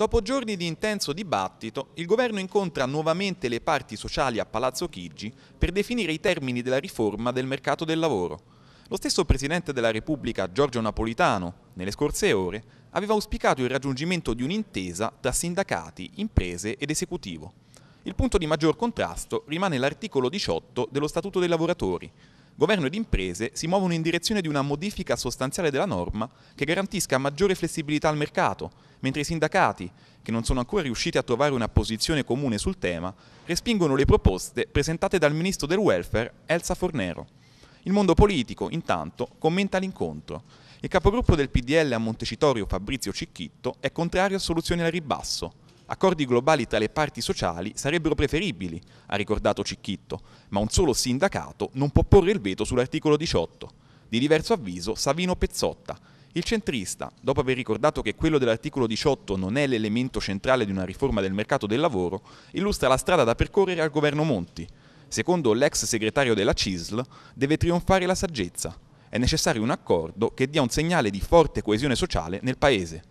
Dopo giorni di intenso dibattito, il governo incontra nuovamente le parti sociali a Palazzo Chigi per definire i termini della riforma del mercato del lavoro. Lo stesso Presidente della Repubblica, Giorgio Napolitano, nelle scorse ore, aveva auspicato il raggiungimento di un'intesa tra sindacati, imprese ed esecutivo. Il punto di maggior contrasto rimane l'articolo 18 dello Statuto dei lavoratori. Governo ed imprese si muovono in direzione di una modifica sostanziale della norma che garantisca maggiore flessibilità al mercato, mentre i sindacati, che non sono ancora riusciti a trovare una posizione comune sul tema, respingono le proposte presentate dal Ministro del Welfare, Elsa Fornero. Il mondo politico, intanto, commenta l'incontro. Il capogruppo del PdL a Montecitorio, Fabrizio Cicchitto, è contrario a soluzioni al ribasso. Accordi globali tra le parti sociali sarebbero preferibili, ha ricordato Cicchitto, ma un solo sindacato non può porre il veto sull'articolo 18. Di diverso avviso Savino Pezzotta. Il centrista, dopo aver ricordato che quello dell'articolo 18 non è l'elemento centrale di una riforma del mercato del lavoro, illustra la strada da percorrere al governo Monti. Secondo l'ex segretario della CISL, deve trionfare la saggezza. È necessario un accordo che dia un segnale di forte coesione sociale nel Paese.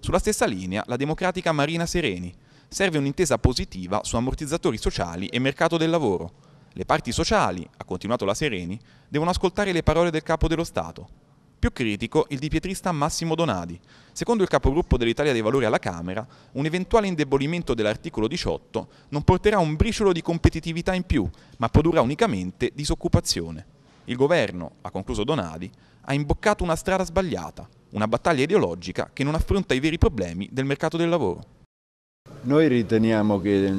Sulla stessa linea la democratica Marina Sereni. Serve un'intesa positiva su ammortizzatori sociali e mercato del lavoro. Le parti sociali, ha continuato la Sereni, devono ascoltare le parole del capo dello Stato. Più critico il dipietrista Massimo Donadi. Secondo il capogruppo dell'Italia dei Valori alla Camera, un eventuale indebolimento dell'articolo 18 non porterà un briciolo di competitività in più, ma produrrà unicamente disoccupazione. Il governo, ha concluso Donadi, ha imboccato una strada sbagliata. Una battaglia ideologica che non affronta i veri problemi del mercato del lavoro. Noi riteniamo che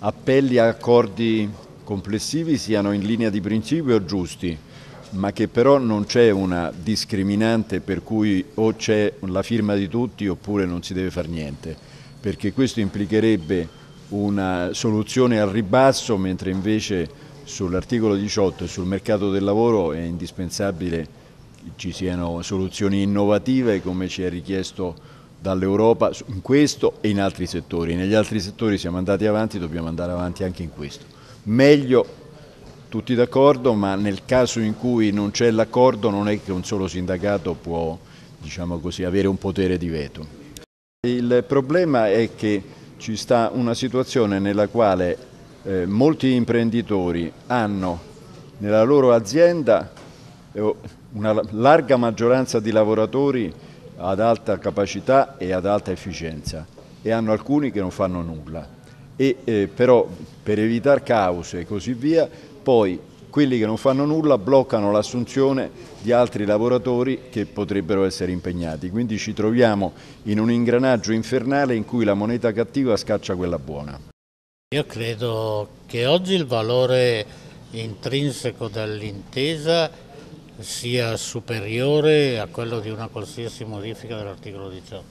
appelli a accordi complessivi siano in linea di principio giusti, ma che però non c'è una discriminante per cui o c'è la firma di tutti oppure non si deve fare niente, perché questo implicherebbe una soluzione al ribasso, mentre invece sull'articolo 18 e sul mercato del lavoro è indispensabile ci siano soluzioni innovative come ci è richiesto dall'Europa in questo e in altri settori. Negli altri settori siamo andati avanti, dobbiamo andare avanti anche in questo. Meglio tutti d'accordo, ma nel caso in cui non c'è l'accordo non è che un solo sindacato può, diciamo così, avere un potere di veto. Il problema è che ci sta una situazione nella quale molti imprenditori hanno nella loro azienda una larga maggioranza di lavoratori ad alta capacità e ad alta efficienza e hanno alcuni che non fanno nulla e però per evitare cause e così via poi quelli che non fanno nulla bloccano l'assunzione di altri lavoratori che potrebbero essere impegnati, quindi ci troviamo in un ingranaggio infernale in cui la moneta cattiva scaccia quella buona. Io credo che oggi il valore intrinseco dell'intesa sia superiore a quello di una qualsiasi modifica dell'articolo 18.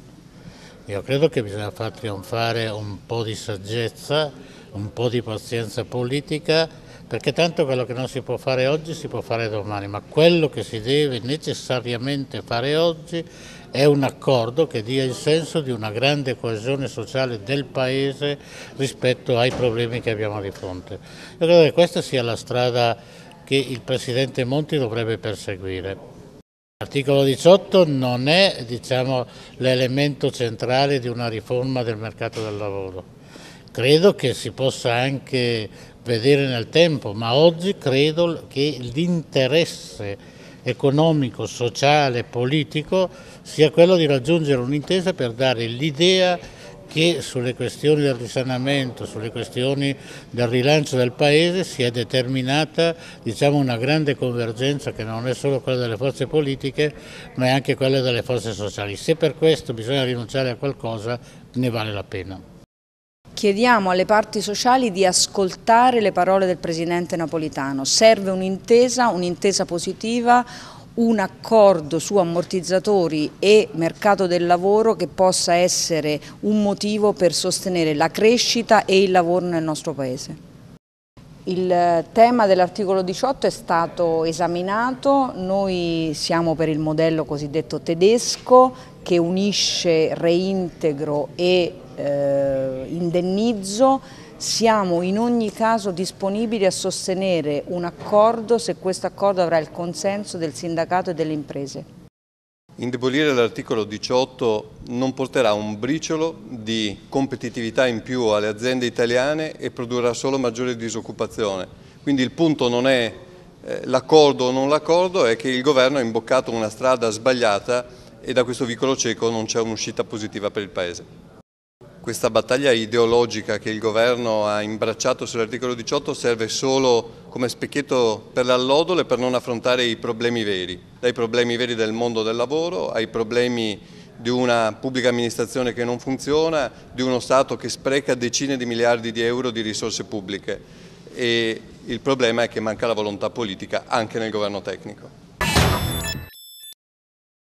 Io credo che bisogna far trionfare un po' di saggezza, un po' di pazienza politica, perché tanto quello che non si può fare oggi si può fare domani, ma quello che si deve necessariamente fare oggi è un accordo che dia il senso di una grande coesione sociale del Paese rispetto ai problemi che abbiamo di fronte. Io credo che questa sia la strada che il Presidente Monti dovrebbe perseguire. L'articolo 18 non è, diciamo, l'elemento centrale di una riforma del mercato del lavoro. Credo che si possa anche vedere nel tempo, ma oggi credo che l'interesse economico, sociale, politico sia quello di raggiungere un'intesa per dare l'idea che sulle questioni del risanamento, sulle questioni del rilancio del Paese si è determinata, diciamo, una grande convergenza che non è solo quella delle forze politiche ma è anche quella delle forze sociali. Se per questo bisogna rinunciare a qualcosa ne vale la pena. Chiediamo alle parti sociali di ascoltare le parole del Presidente Napolitano. Serve un'intesa positiva, un accordo su ammortizzatori e mercato del lavoro che possa essere un motivo per sostenere la crescita e il lavoro nel nostro Paese. Il tema dell'articolo 18 è stato esaminato, noi siamo per il modello cosiddetto tedesco che unisce reintegro e indennizzo. Siamo in ogni caso disponibili a sostenere un accordo se questo accordo avrà il consenso del sindacato e delle imprese. Indebolire l'articolo 18 non porterà un briciolo di competitività in più alle aziende italiane e produrrà solo maggiore disoccupazione. Quindi il punto non è l'accordo o non l'accordo, è che il governo ha imboccato una strada sbagliata e da questo vicolo cieco non c'è un'uscita positiva per il Paese. Questa battaglia ideologica che il governo ha imbracciato sull'articolo 18 serve solo come specchietto per l'allodole per non affrontare i problemi veri, dai problemi veri del mondo del lavoro ai problemi di una pubblica amministrazione che non funziona, di uno Stato che spreca decine di miliardi di euro di risorse pubbliche. E il problema è che manca la volontà politica anche nel governo tecnico.